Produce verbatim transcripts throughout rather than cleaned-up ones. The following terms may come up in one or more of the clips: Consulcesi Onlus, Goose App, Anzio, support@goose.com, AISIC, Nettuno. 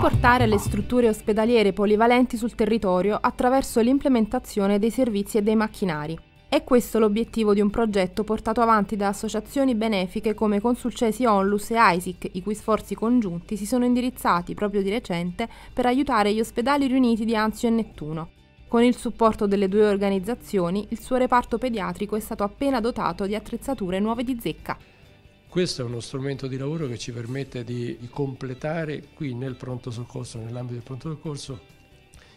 supportare le strutture ospedaliere polivalenti sul territorio attraverso l'implementazione dei servizi e dei macchinari. È questo l'obiettivo di un progetto portato avanti da associazioni benefiche come Consulcesi Onlus e AISIC, i cui sforzi congiunti si sono indirizzati proprio di recente per aiutare gli ospedali riuniti di Anzio e Nettuno. Con il supporto delle due organizzazioni, il suo reparto pediatrico è stato appena dotato di attrezzature nuove di zecca. Questo è uno strumento di lavoro che ci permette di completare qui nel pronto soccorso, nell'ambito del pronto soccorso,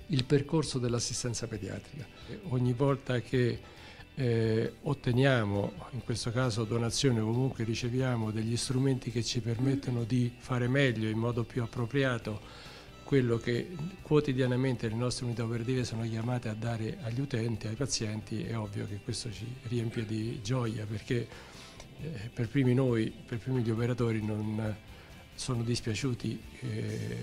il percorso dell'assistenza pediatrica. Ogni volta che eh, otteniamo, in questo caso donazione, o comunque riceviamo degli strumenti che ci permettono di fare meglio, in modo più appropriato, quello che quotidianamente le nostre unità operative sono chiamate a dare agli utenti, ai pazienti, è ovvio che questo ci riempie di gioia, perché eh, per primi noi, per primi gli operatori non sono dispiaciuti eh,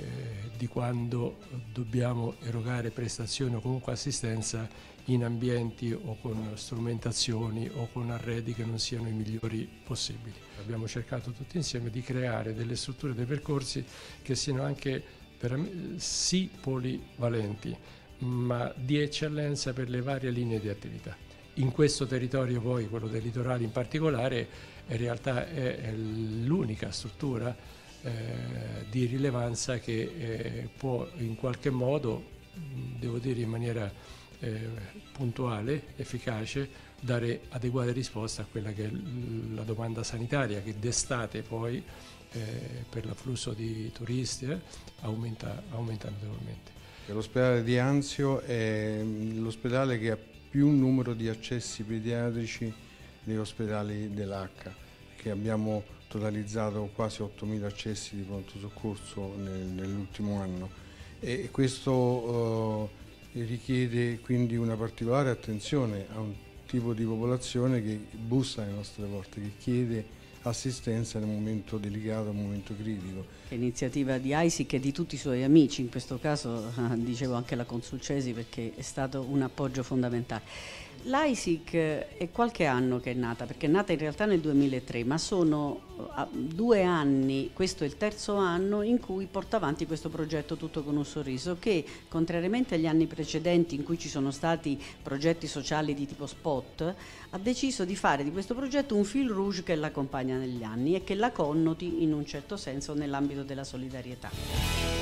di quando dobbiamo erogare prestazioni o comunque assistenza in ambienti o con strumentazioni o con arredi che non siano i migliori possibili. Abbiamo cercato tutti insieme di creare delle strutture, dei percorsi che siano anche Per, sì polivalenti, ma di eccellenza per le varie linee di attività. In questo territorio poi, quello del litorale in particolare, in realtà è, è l'unica struttura eh, di rilevanza che eh, può in qualche modo, devo dire in maniera eh, puntuale, efficace, dare adeguate risposte a quella che è la domanda sanitaria, che d'estate poi Eh, per l'afflusso di turisti eh, aumenta, aumenta notevolmente. L'ospedale di Anzio è l'ospedale che ha più numero di accessi pediatrici degli ospedali dell'H, che abbiamo totalizzato quasi ottomila accessi di pronto soccorso nel, nell'ultimo anno, e questo eh, richiede quindi una particolare attenzione a un tipo di popolazione che bussa alle nostre porte, che chiede assistenza nel momento delicato, nel momento critico. L'iniziativa di AISIC e di tutti i suoi amici, in questo caso dicevo anche la Consulcesi, perché è stato un appoggio fondamentale. L'AISIC è qualche anno che è nata, perché è nata in realtà nel duemilatré, ma sono due anni, questo è il terzo anno, in cui porta avanti questo progetto Tutto con un sorriso, che contrariamente agli anni precedenti in cui ci sono stati progetti sociali di tipo spot, ha deciso di fare di questo progetto un fil rouge che l'accompagna negli anni e che la connoti in un certo senso nell'ambito della solidarietà.